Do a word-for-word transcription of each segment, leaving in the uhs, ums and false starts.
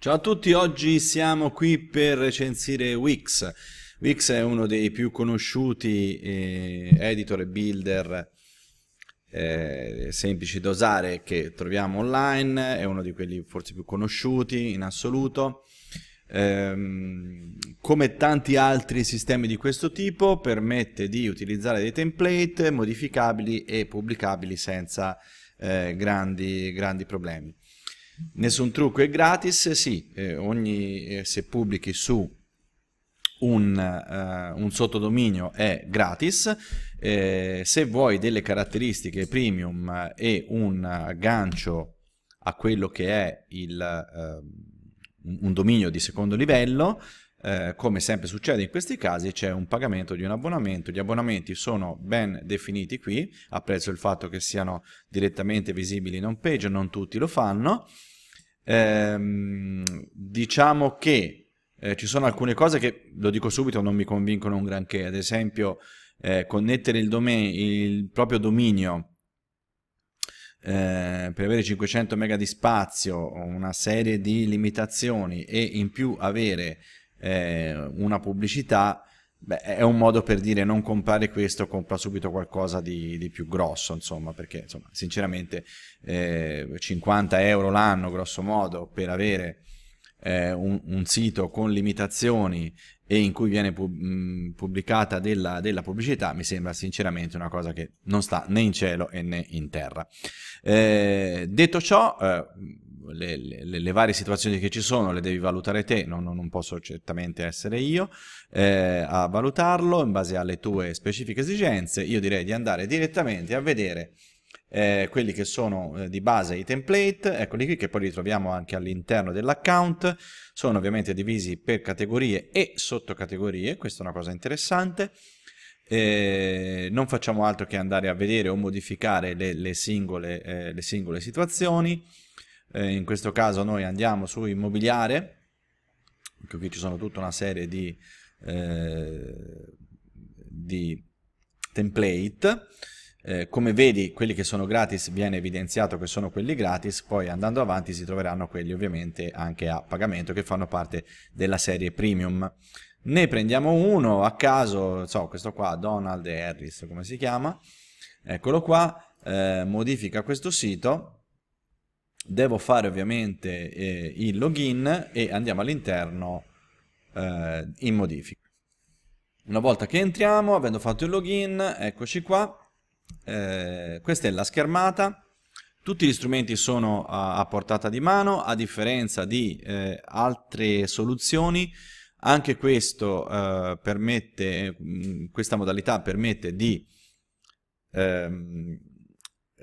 Ciao a tutti, oggi siamo qui per recensire Wix. Wix è uno dei più conosciuti eh, editor e builder eh, semplici da usare che troviamo online, è uno di quelli forse più conosciuti in assoluto. Ehm, come tanti altri sistemi di questo tipo, permette di utilizzare dei template modificabili e pubblicabili senza eh, grandi, grandi problemi. Nessun trucco è gratis, sì, eh, ogni, eh, se pubblichi su un, eh, un sottodominio è gratis, eh, se vuoi delle caratteristiche premium e un gancio a quello che è il, eh, un dominio di secondo livello, eh, come sempre succede in questi casi c'è un pagamento di un abbonamento. Gli abbonamenti sono ben definiti qui, apprezzo il fatto che siano direttamente visibili in home page, non tutti lo fanno. Ehm, diciamo che eh, ci sono alcune cose che, lo dico subito, non mi convincono un granché, ad esempio eh, connettere il, il proprio dominio Eh, per avere cinquecento mega di spazio, una serie di limitazioni e in più avere eh, una pubblicità. Beh, è un modo per dire non comprare questo, compra subito qualcosa di, di più grosso, insomma, perché insomma, sinceramente eh, cinquanta euro l'anno grosso modo per avere eh, un, un sito con limitazioni e in cui viene pub pubblicata della, della pubblicità, mi sembra sinceramente una cosa che non sta né in cielo né in terra. Eh, detto ciò, eh, le, le, le varie situazioni che ci sono le devi valutare te, non, non posso certamente essere io eh, a valutarlo in base alle tue specifiche esigenze. Io direi di andare direttamente a vedere Eh, quelli che sono eh, di base i template, eccoli qui, che poi ritroviamo anche all'interno dell'account. Sono ovviamente divisi per categorie e sottocategorie, questa è una cosa interessante. Eh, non facciamo altro che andare a vedere o modificare le, le, singole, eh, le singole situazioni. Eh, in questo caso noi andiamo su immobiliare, perché qui ci sono tutta una serie di, eh, di template. Eh, come vedi, quelli che sono gratis viene evidenziato che sono quelli gratis, poi andando avanti si troveranno quelli ovviamente anche a pagamento che fanno parte della serie premium. Ne prendiamo uno a caso, so, questo qua, Donald Harris, come si chiama, eccolo qua, eh, modifica questo sito, devo fare ovviamente eh, il login e andiamo all'interno eh, in modifica. Una volta che entriamo, avendo fatto il login, eccoci qua. Eh, questa è la schermata, tutti gli strumenti sono a, a portata di mano, a differenza di eh, altre soluzioni. Anche questo eh, permette, questa modalità permette di, eh,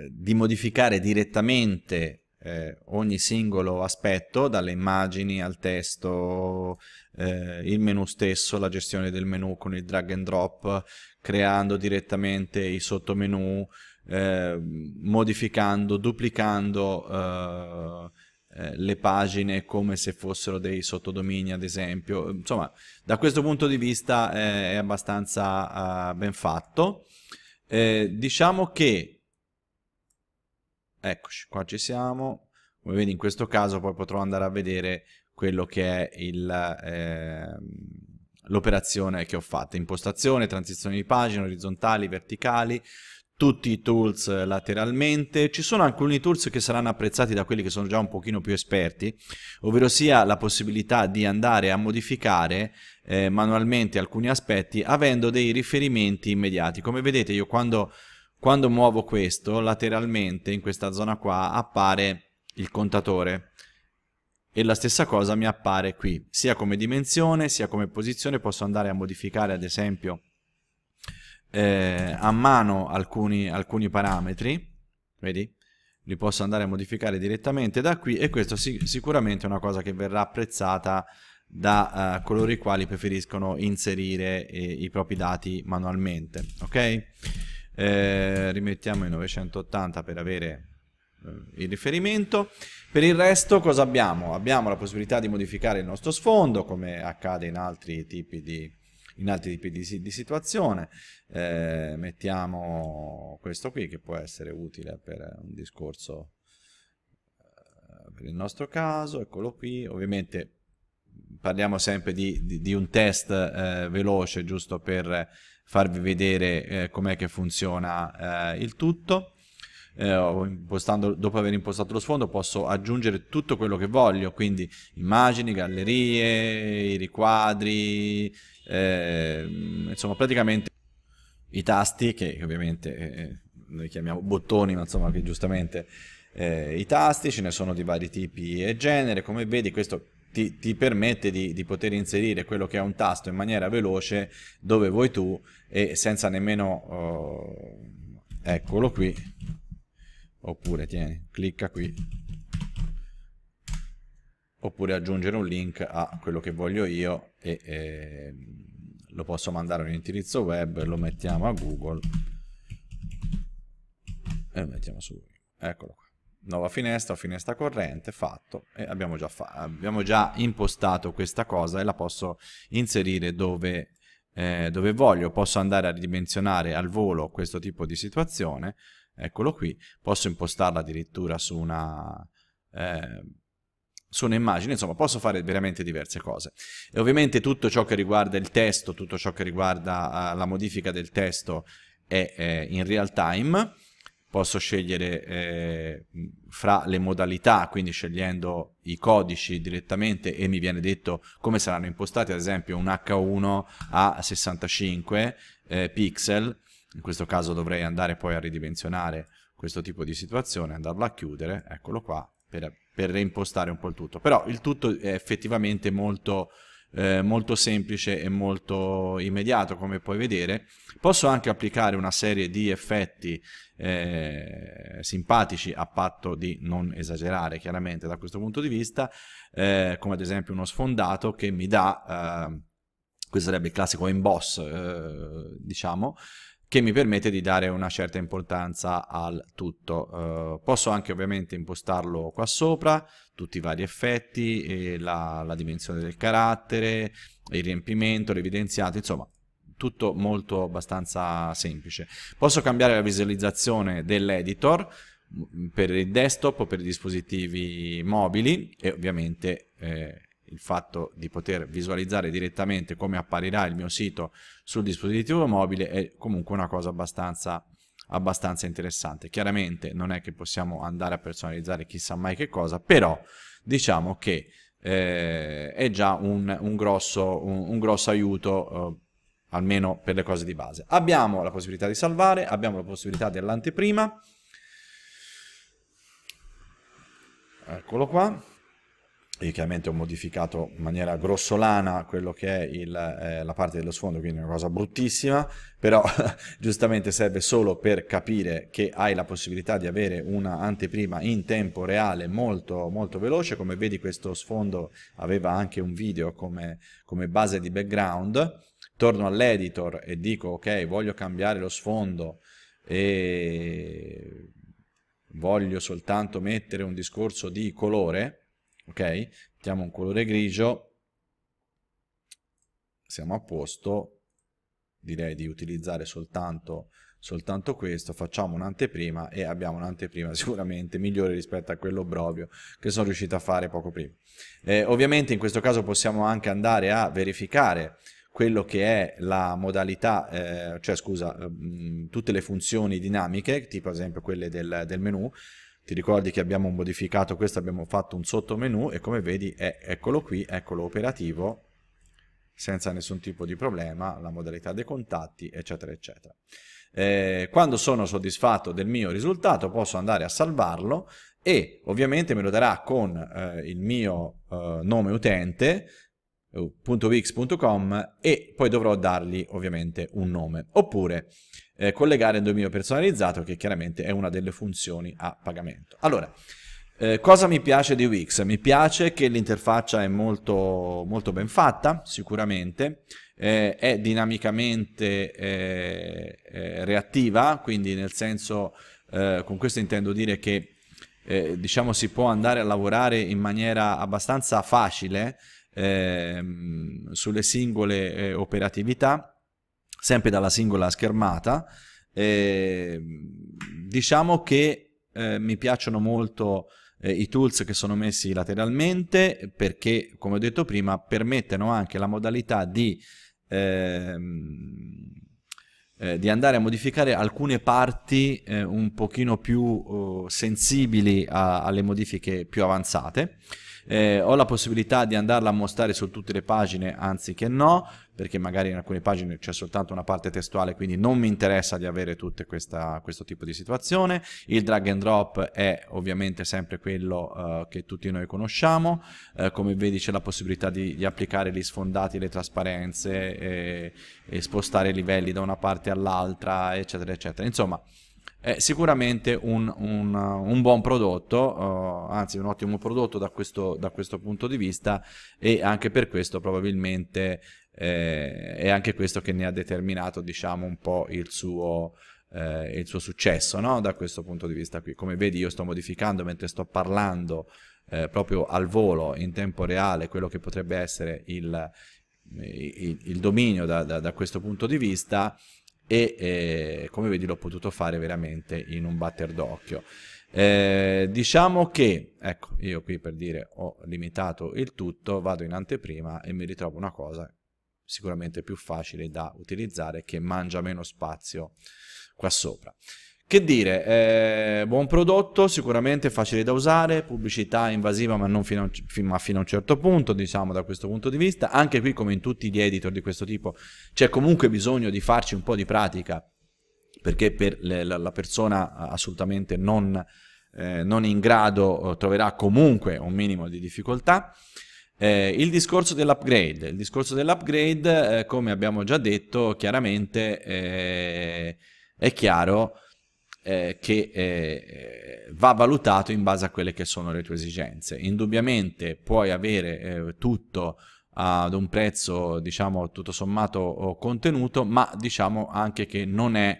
di modificare direttamente eh, ogni singolo aspetto, dalle immagini al testo, eh, il menu stesso, la gestione del menu con il drag and drop, creando direttamente i sottomenu, eh, modificando, duplicando eh, le pagine come se fossero dei sottodomini ad esempio. Insomma, da questo punto di vista eh, è abbastanza eh, ben fatto. Eh, diciamo che, eccoci, qua ci siamo, come vedi in questo caso poi potrò andare a vedere quello che è il... Eh, l'operazione che ho fatto, impostazione, transizioni di pagina, orizzontali, verticali, tutti i tools lateralmente. Ci sono alcuni tools che saranno apprezzati da quelli che sono già un pochino più esperti, ovvero sia la possibilità di andare a modificare eh, manualmente alcuni aspetti avendo dei riferimenti immediati. Come vedete io quando, quando muovo questo lateralmente in questa zona qua appare il contatore. E la stessa cosa mi appare qui, sia come dimensione, sia come posizione. Posso andare a modificare ad esempio eh, a mano alcuni, alcuni parametri, vedi? Li posso andare a modificare direttamente da qui e questo sic- sicuramente è una cosa che verrà apprezzata da eh, coloro i quali preferiscono inserire eh, i propri dati manualmente, ok? Eh, rimettiamo in novecentottanta per avere il riferimento. Per il resto cosa abbiamo? Abbiamo la possibilità di modificare il nostro sfondo, come accade in altri tipi di, in altri tipi di, di situazione. Eh, mettiamo questo qui che può essere utile per un discorso per il nostro caso, eccolo qui. Ovviamente parliamo sempre di, di, di un test eh, veloce, giusto per farvi vedere eh, com'è che funziona eh, il tutto. Eh, impostando, dopo aver impostato lo sfondo posso aggiungere tutto quello che voglio, quindi immagini, gallerie, i riquadri, eh, insomma praticamente i tasti che ovviamente eh, noi chiamiamo bottoni, ma insomma che giustamente eh, i tasti ce ne sono di vari tipi e genere. Come vedi questo ti, ti permette di, di poter inserire quello che è un tasto in maniera veloce dove vuoi tu e senza nemmeno oh, eccolo qui. Oppure tieni, clicca qui, oppure aggiungere un link a quello che voglio io e, e lo posso mandare a un indirizzo web, lo mettiamo a Google e lo mettiamo su, eccolo qua, nuova finestra, finestra corrente, fatto, e abbiamo già, fa abbiamo già impostato questa cosa e la posso inserire dove, eh, dove voglio. Posso andare a ridimensionare al volo questo tipo di situazione. Eccolo qui, posso impostarla addirittura su una eh, su un'immagine, insomma posso fare veramente diverse cose. E ovviamente tutto ciò che riguarda il testo, tutto ciò che riguarda eh, la modifica del testo è eh, in real time. Posso scegliere eh, fra le modalità, quindi scegliendo i codici direttamente, e mi viene detto come saranno impostati, ad esempio un acca uno a sessantacinque eh, pixel. In questo caso dovrei andare poi a ridimensionare questo tipo di situazione, andarla a chiudere, eccolo qua, per, per reimpostare un po' il tutto. Però il tutto è effettivamente molto, eh, molto semplice e molto immediato, come puoi vedere. Posso anche applicare una serie di effetti eh, simpatici, a patto di non esagerare chiaramente da questo punto di vista, eh, come ad esempio uno sfondato che mi dà, eh, questo sarebbe il classico emboss, eh, diciamo, che mi permette di dare una certa importanza al tutto. Eh, posso anche ovviamente impostarlo qua sopra, tutti i vari effetti, e la, la dimensione del carattere, il riempimento, l'evidenziato, insomma tutto molto abbastanza semplice. Posso cambiare la visualizzazione dell'editor per il desktop, per i dispositivi mobili, e ovviamente eh, il fatto di poter visualizzare direttamente come apparirà il mio sito sul dispositivo mobile è comunque una cosa abbastanza, abbastanza interessante. Chiaramente non è che possiamo andare a personalizzare chissà mai che cosa, però diciamo che eh, è già un, un, grosso, un, un grosso aiuto, eh, almeno per le cose di base. Abbiamo la possibilità di salvare, abbiamo la possibilità dell'anteprima, eccolo qua. Io chiaramente ho modificato in maniera grossolana quello che è il, eh, la parte dello sfondo, quindi una cosa bruttissima, però giustamente serve solo per capire che hai la possibilità di avere una anteprima in tempo reale molto molto veloce. Come vedi questo sfondo aveva anche un video come, come base di background. Torno all'editor e dico ok, voglio cambiare lo sfondo e voglio soltanto mettere un discorso di colore. Ok, mettiamo un colore grigio, siamo a posto, direi di utilizzare soltanto, soltanto questo, facciamo un'anteprima e abbiamo un'anteprima sicuramente migliore rispetto a quello obbrobio che sono riuscito a fare poco prima. Eh, ovviamente in questo caso possiamo anche andare a verificare quello che è la modalità, eh, cioè scusa, mh, tutte le funzioni dinamiche, tipo ad esempio quelle del, del menu. Ti ricordi che abbiamo modificato questo, abbiamo fatto un sottomenu e come vedi è, eccolo qui, eccolo operativo, senza nessun tipo di problema, la modalità dei contatti, eccetera, eccetera. Eh, quando sono soddisfatto del mio risultato posso andare a salvarlo e ovviamente me lo darà con eh, il mio eh, nome utente, wix punto com, e poi dovrò dargli ovviamente un nome, oppure eh, collegare il dominio personalizzato, che chiaramente è una delle funzioni a pagamento. Allora, eh, cosa mi piace di Wix? Mi piace che l'interfaccia è molto, molto ben fatta, sicuramente, eh, è dinamicamente eh, eh, reattiva, quindi nel senso, eh, con questo intendo dire che eh, diciamo si può andare a lavorare in maniera abbastanza facile, Ehm, sulle singole eh, operatività, sempre dalla singola schermata. Ehm, diciamo che eh, mi piacciono molto eh, i tools che sono messi lateralmente, perché come ho detto prima permettono anche la modalità di ehm, Eh, di andare a modificare alcune parti eh, un pochino più eh, sensibili a, alle modifiche più avanzate. Eh, ho la possibilità di andarla a mostrare su tutte le pagine anziché no, perché magari in alcune pagine c'è soltanto una parte testuale, quindi non mi interessa di avere tutte questa, questo tipo di situazione. Il drag and drop è ovviamente sempre quello eh, che tutti noi conosciamo. Eh, come vedi c'è la possibilità di, di applicare gli sfondati, le trasparenze e, e spostare i livelli da una parte all'altra, eccetera eccetera. Insomma, è sicuramente un, un, un buon prodotto, uh, anzi un ottimo prodotto da questo, da questo punto di vista, e anche per questo probabilmente eh, è anche questo che ne ha determinato, diciamo, un po' il suo, eh, il suo successo, no? Da questo punto di vista qui, come vedi io sto modificando mentre sto parlando eh, proprio al volo in tempo reale quello che potrebbe essere il, il, il dominio da, da, da questo punto di vista. E eh, come vedi l'ho potuto fare veramente in un batter d'occhio. Eh, diciamo che, ecco, io qui per dire ho limitato il tutto, vado in anteprima e mi ritrovo una cosa sicuramente più facile da utilizzare, che mangia meno spazio qua sopra. Che dire, eh, buon prodotto, sicuramente facile da usare, pubblicità invasiva ma, non fino a, ma fino a un certo punto, diciamo, da questo punto di vista. Anche qui, come in tutti gli editor di questo tipo, c'è comunque bisogno di farci un po' di pratica, perché per le, la, la persona assolutamente non, eh, non in grado troverà comunque un minimo di difficoltà. Eh, il discorso dell'upgrade, il discorso dell'upgrade, eh, come abbiamo già detto, chiaramente eh, è chiaro Eh, che eh, va valutato in base a quelle che sono le tue esigenze. Indubbiamente puoi avere eh, tutto ad un prezzo, diciamo, tutto sommato contenuto, ma diciamo anche che non è,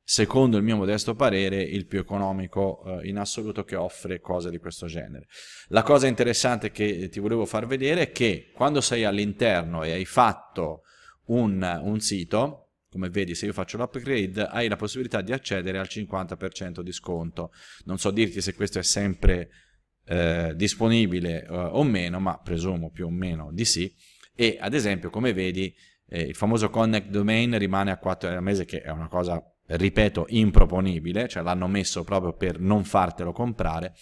secondo il mio modesto parere, il più economico eh, in assoluto che offre cose di questo genere. La cosa interessante che ti volevo far vedere è che quando sei all'interno e hai fatto un, un sito, come vedi, se io faccio l'upgrade hai la possibilità di accedere al cinquanta per cento di sconto. Non so dirti se questo è sempre eh, disponibile eh, o meno, ma presumo più o meno di sì. E ad esempio, come vedi, eh, il famoso Connect Domain rimane a quattro euro al mese, che è una cosa, ripeto, improponibile, cioè l'hanno messo proprio per non fartelo comprare.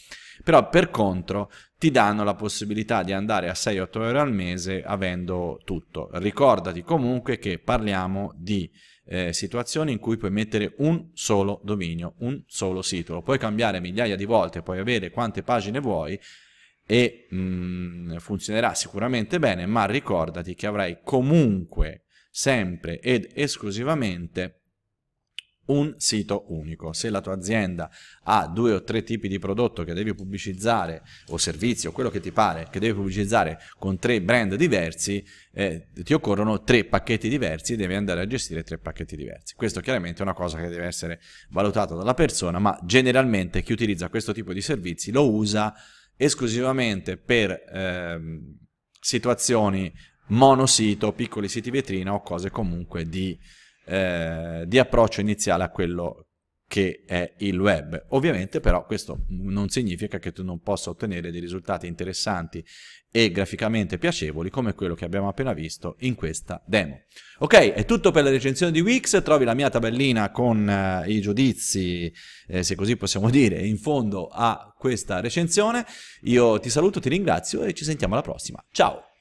Però per contro ti danno la possibilità di andare a sei otto euro al mese avendo tutto. Ricordati comunque che parliamo di eh, situazioni in cui puoi mettere un solo dominio, un solo sito, lo puoi cambiare migliaia di volte, puoi avere quante pagine vuoi e mh, funzionerà sicuramente bene, ma ricordati che avrai comunque sempre ed esclusivamente un sito unico. Se la tua azienda ha due o tre tipi di prodotto che devi pubblicizzare, o servizio, quello che ti pare, che devi pubblicizzare con tre brand diversi, eh, ti occorrono tre pacchetti diversi e devi andare a gestire tre pacchetti diversi. Questo chiaramente è una cosa che deve essere valutata dalla persona, ma generalmente chi utilizza questo tipo di servizi lo usa esclusivamente per ehm, situazioni monosito, piccoli siti vetrina o cose comunque di Eh, di approccio iniziale a quello che è il web. Ovviamente però questo non significa che tu non possa ottenere dei risultati interessanti e graficamente piacevoli come quello che abbiamo appena visto in questa demo. Ok, è tutto per la recensione di Wix. Trovi la mia tabellina con eh, i giudizi, eh, se così possiamo dire, in fondo a questa recensione. Io ti saluto, ti ringrazio e ci sentiamo alla prossima. Ciao!